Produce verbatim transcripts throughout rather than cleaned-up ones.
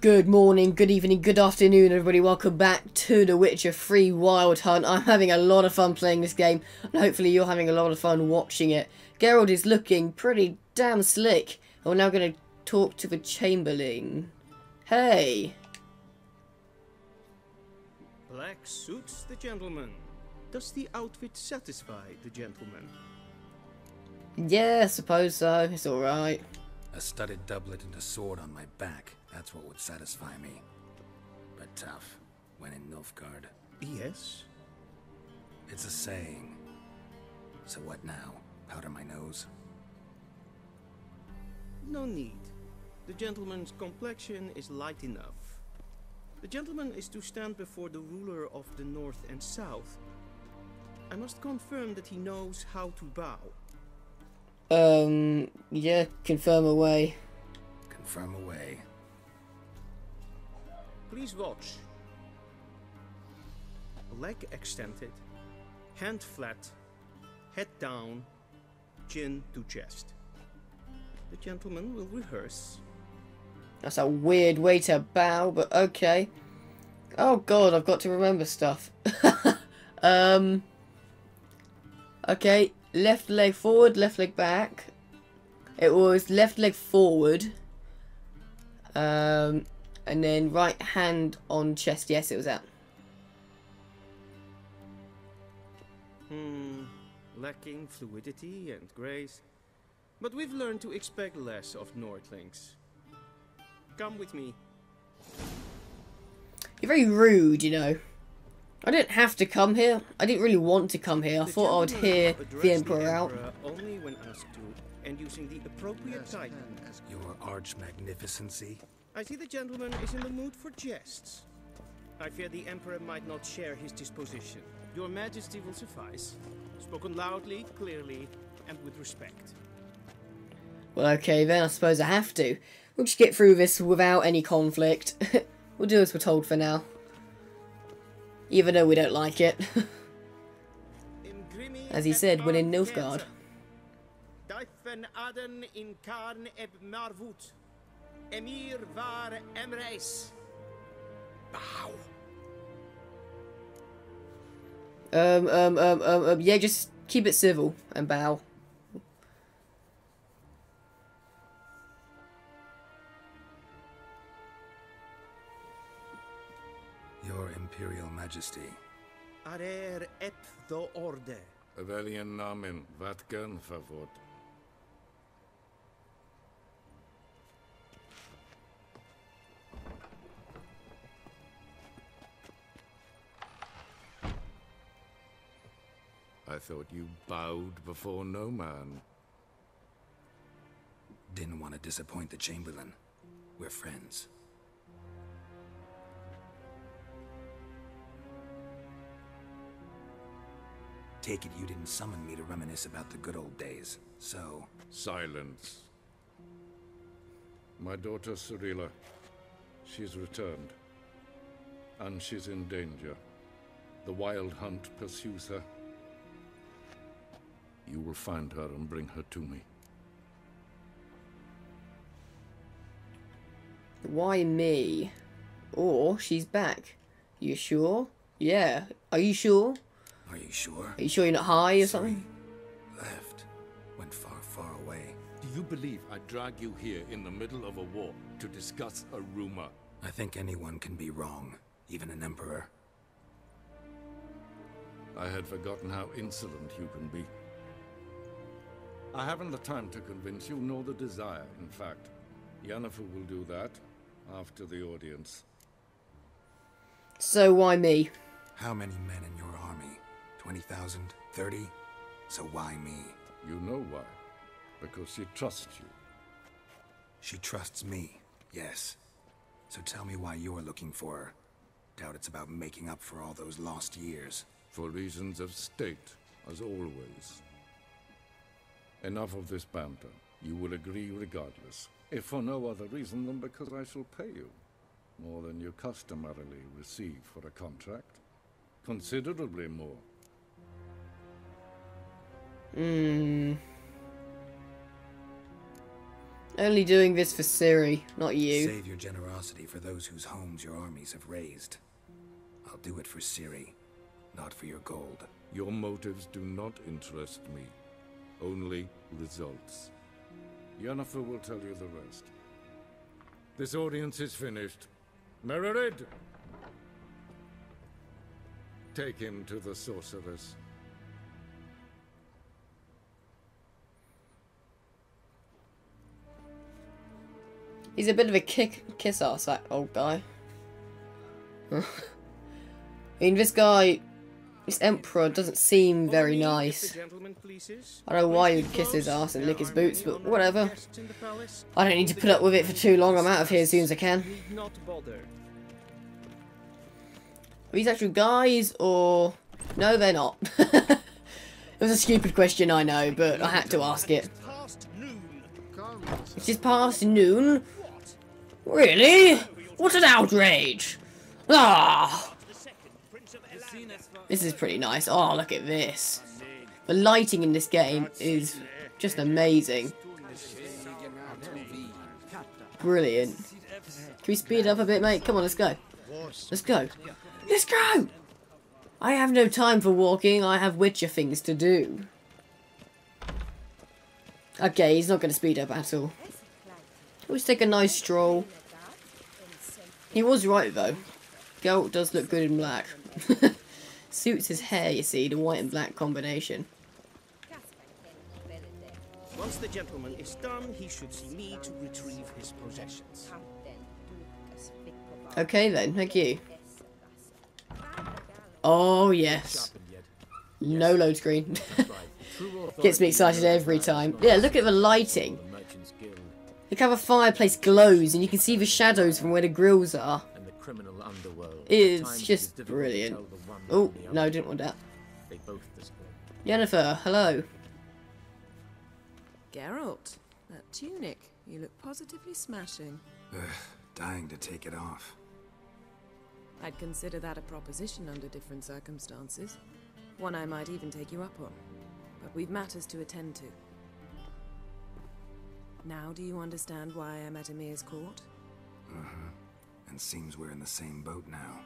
Good morning, good evening, good afternoon everybody, welcome back to The Witcher three Wild Hunt. I'm having a lot of fun playing this game, and hopefully you're having a lot of fun watching it. Geralt is looking pretty damn slick. We're now going to talk to the Chamberlain. Hey! Black suits the gentleman. Does the outfit satisfy the gentleman? Yeah, I suppose so. It's alright. A studded doublet and a sword on my back. That's what would satisfy me. But tough, when in Nilfgaard. Yes? It's a saying. So what now? Powder my nose? No need. The gentleman's complexion is light enough. The gentleman is to stand before the ruler of the north and south. I must confirm that he knows how to bow. Um, yeah, confirm away. Confirm away. Please watch. Leg extended, hand flat, head down, chin to chest. The gentleman will rehearse. That's a weird way to bow, but okay. Oh god, I've got to remember stuff. um, okay, left leg forward, left leg back. It was left leg forward. Um... And then right hand on chest. Yes, it was that. Hmm, lacking fluidity and grace. But we've learned to expect less of Nordlings. Come with me. You're very rude, you know. I didn't have to come here. I didn't really want to come here. I the thought I'd hear the Emperor, the Emperor out. Only when asked to, and using the appropriate title. Your arch magnificency. I see the gentleman is in the mood for jests. I fear the Emperor might not share his disposition. Your Majesty will suffice. Spoken loudly, clearly, and with respect. Well, okay then, I suppose I have to. We'll just get through this without any conflict. We'll do as we're told for now. Even though we don't like it. As he said, when in Nilfgaard. Emhyr var emreis. Bow. Um, um, um, um, yeah, just keep it civil and bow. Your Imperial Majesty. Arer ep do orde. Velen namen vatkan favor. I thought you bowed before no man. Didn't want to disappoint the Chamberlain. We're friends. Take it you didn't summon me to reminisce about the good old days, so... Silence. My daughter Cirilla. She's returned. And she's in danger. The Wild Hunt pursues her. You will find her and bring her to me. Why me? Or she's back. You sure? Yeah. Are you sure? Are you sure? Are you sure you're not high or Sorry. something? Left. Went far, far away. Do you believe I drag you here in the middle of a war to discuss a rumor? I think anyone can be wrong. Even an emperor. I had forgotten how insolent you can be. I haven't the time to convince you, nor the desire, in fact. Yennefer will do that after the audience. So why me? How many men in your army? twenty thousand? thirty? So why me? You know why. Because she trusts you. She trusts me, yes. So tell me why you're looking for her. Doubt it's about making up for all those lost years. For reasons of state, as always. Enough of this banter. You will agree regardless, if for no other reason than because I shall pay you more than you customarily receive for a contract. Considerably more. Hmm. Only doing this for Ciri, not you. Save your generosity for those whose homes your armies have razed. I'll do it for Ciri, not for your gold. Your motives do not interest me. Only results. Yennefer will tell you the rest. This audience is finished. Meririd! Take him to the sorceress. He's a bit of a kick, kiss ass, that old guy. I mean, this guy, this emperor, doesn't seem very nice. I don't know why you'd kiss his ass and lick his boots, but whatever. I don't need to put up with it for too long. I'm out of here as soon as I can. Are these actual guys, or... No, they're not. It was a stupid question, I know, but I had to ask it. It's just past noon. Really? What an outrage! Ah! This is pretty nice. Oh, look at this. The lighting in this game is just amazing. Brilliant. Can we speed up a bit, mate? Come on, let's go. Let's go. Let's go! I have no time for walking. I have Witcher things to do. Okay, he's not going to speed up at all. Let's take a nice stroll. He was right, though. Geralt does look good in black. Suits his hair, you see, the white and black combination. Once the gentleman is done, he should see me to retrieve his possessions. Okay then, thank you. Oh yes. No load screen. Gets me excited every time. Yeah, look at the lighting. Look how the fireplace glows, and you can see the shadows from where the grills are. It's just brilliant. Oh, no, I didn't want that. Yennefer, hello. Geralt, that tunic. You look positively smashing. Ugh, dying to take it off. I'd consider that a proposition under different circumstances. One I might even take you up on. But we've matters to attend to. Now do you understand why I'm at Emhyr's court? Uh-huh. And seems we're in the same boat now.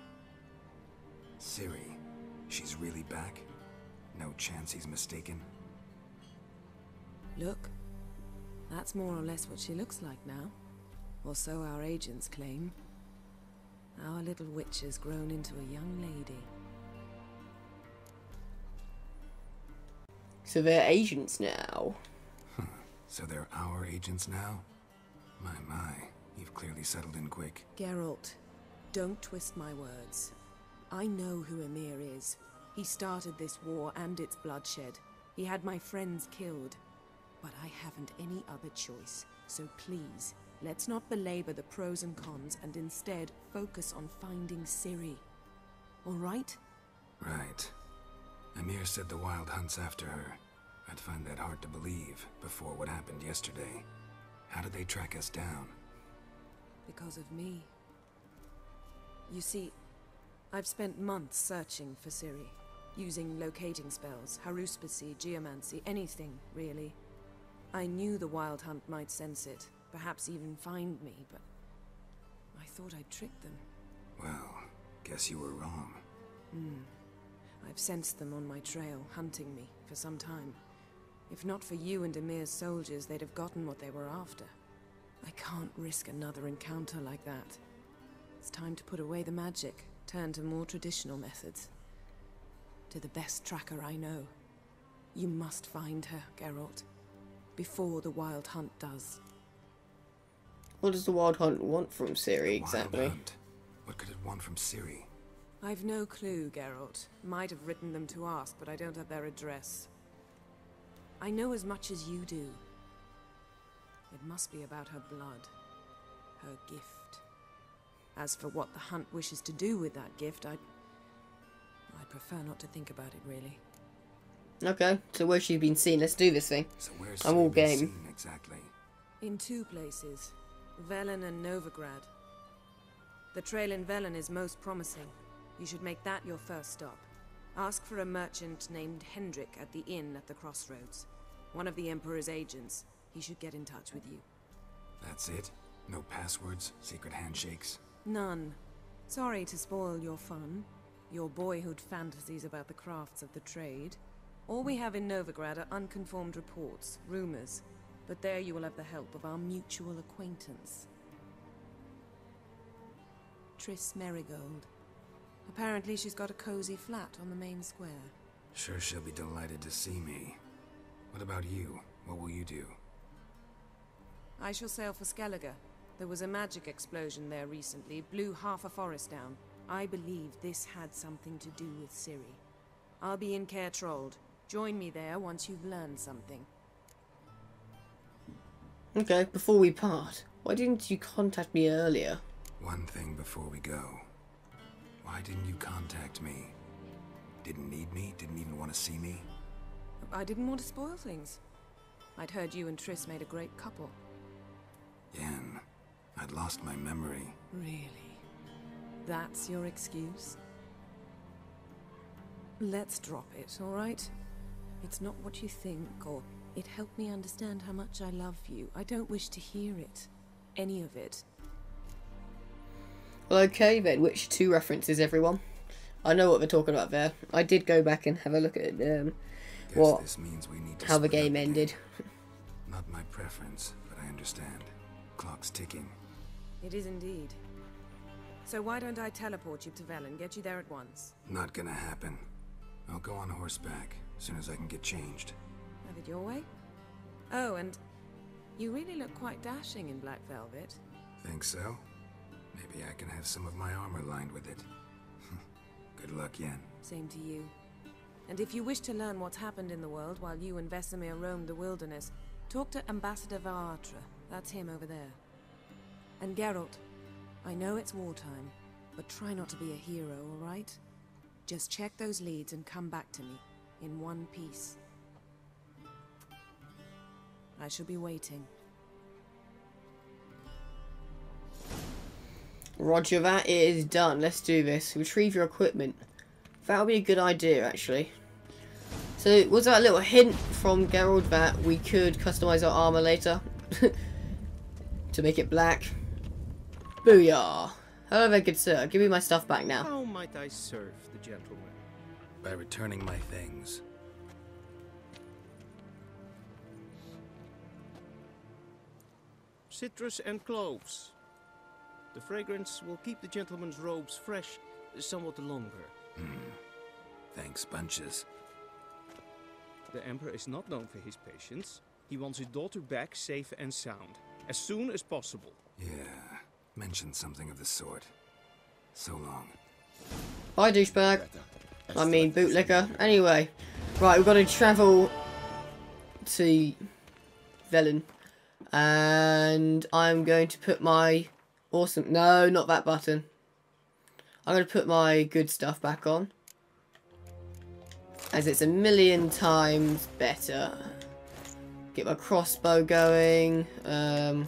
Ciri, she's really back? No chance he's mistaken? Look, that's more or less what she looks like now. Or so our agents claim. Our little witch has grown into a young lady. So they're agents now. Huh. So they're our agents now? My, my. You've clearly settled in quick. Geralt, don't twist my words. I know who Emhyr is. He started this war and its bloodshed. He had my friends killed. But I haven't any other choice. So please, let's not belabor the pros and cons and instead focus on finding Ciri. All right? Right. Emhyr said the Wild Hunt's after her. I'd find that hard to believe before what happened yesterday. How did they track us down? Because of me. You see, I've spent months searching for Ciri, using locating spells, haruspicy, geomancy, anything, really. I knew the Wild Hunt might sense it, perhaps even find me, but I thought I'd tricked them. Well, guess you were wrong. Hmm. I've sensed them on my trail, hunting me, for some time. If not for you and Emhyr's soldiers, they'd have gotten what they were after. I can't risk another encounter like that. It's time to put away the magic, turn to more traditional methods. To the best tracker I know. You must find her, Geralt. Before the Wild Hunt does. What does the Wild Hunt want from Ciri, exactly? Wild Hunt. What could it want from Ciri? I've no clue, Geralt. Might have written them to ask, but I don't have their address. I know as much as you do. It must be about her blood. Her gift. As for what the Hunt wishes to do with that gift, I'd... I'd prefer not to think about it, really. Okay, so where's she been seen? Let's do this thing. So where's I'm all game. Seen exactly? In two places. Velen and Novigrad. The trail in Velen is most promising. You should make that your first stop. Ask for a merchant named Hendrik at the inn at the crossroads. One of the Emperor's agents. He should get in touch with you. That's it? No passwords, secret handshakes? None. Sorry to spoil your fun, your boyhood fantasies about the crafts of the trade. All we have in Novigrad are unconfirmed reports, rumors. But there you will have the help of our mutual acquaintance. Triss Merigold. Apparently she's got a cozy flat on the main square. Sure she'll be delighted to see me. What about you? What will you do? I shall sail for Skellige. There was a magic explosion there recently, blew half a forest down. I believe this had something to do with Ciri. I'll be in Caer Trolled. Join me there once you've learned something. Okay, before we part, why didn't you contact me earlier? One thing before we go. Why didn't you contact me? Didn't need me? Didn't even want to see me? I didn't want to spoil things. I'd heard you and Triss made a great couple. Yen, I'd lost my memory. Really? That's your excuse? Let's drop it, all right? It's not what you think, or it helped me understand how much I love you. I don't wish to hear it. Any of it. Well, okay then, Witcher two references, everyone. I know what they're talking about there. I did go back and have a look at um, what, this means we need to how the game ended. Not my preference, but I understand. Clock's ticking. It is indeed. So why don't I teleport you to Velen, get you there at once? Not gonna happen. I'll go on horseback, as soon as I can get changed. Have it your way? Oh, and you really look quite dashing in black velvet. Think so? Maybe I can have some of my armor lined with it. Good luck, Yen. Same to you. And if you wish to learn what's happened in the world while you and Vesemir roam the wilderness, talk to Ambassador Vartra. That's him over there. And Geralt, I know it's wartime, but try not to be a hero, all right? Just check those leads and come back to me, in one piece. I shall be waiting. Roger that, it is done. Let's do this. Retrieve your equipment. That'll be a good idea, actually. So, was that a little hint from Geralt that we could customize our armor later? To make it black. Booyah! Hello there, good sir. Give me my stuff back now. How might I serve the gentleman? By returning my things. Citrus and cloves. The fragrance will keep the gentleman's robes fresh somewhat longer. Mm. Thanks, bunches. The Emperor is not known for his patience. He wants his daughter back safe and sound, as soon as possible. Yeah, mention something of the sort. So long. Bye, douchebag. I mean, bootlicker. Anyway, right, we've got to travel to Velen. And I'm going to put my... Awesome. No, not that button. I'm going to put my good stuff back on. As it's a million times better. Get my crossbow going. Um,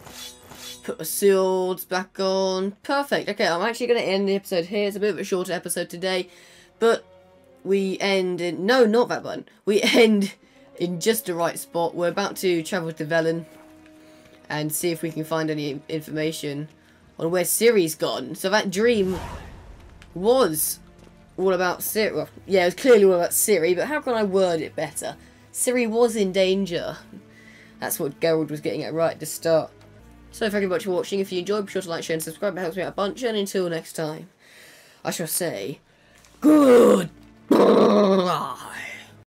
put my shields back on. Perfect. Okay, I'm actually going to end the episode here. It's a bit of a shorter episode today. But we end in... No, not that button. We end in just the right spot. We're about to travel to Velen and see if we can find any information on where Ciri's gone. So that dream was all about Ciri. Well, yeah, it was clearly all about Ciri, but how can I word it better? Ciri was in danger. That's what Geralt was getting at right at the start. So thank you very much for watching. If you enjoyed, be sure to like, share and subscribe. It helps me out a bunch. And until next time, I shall say, goodbye.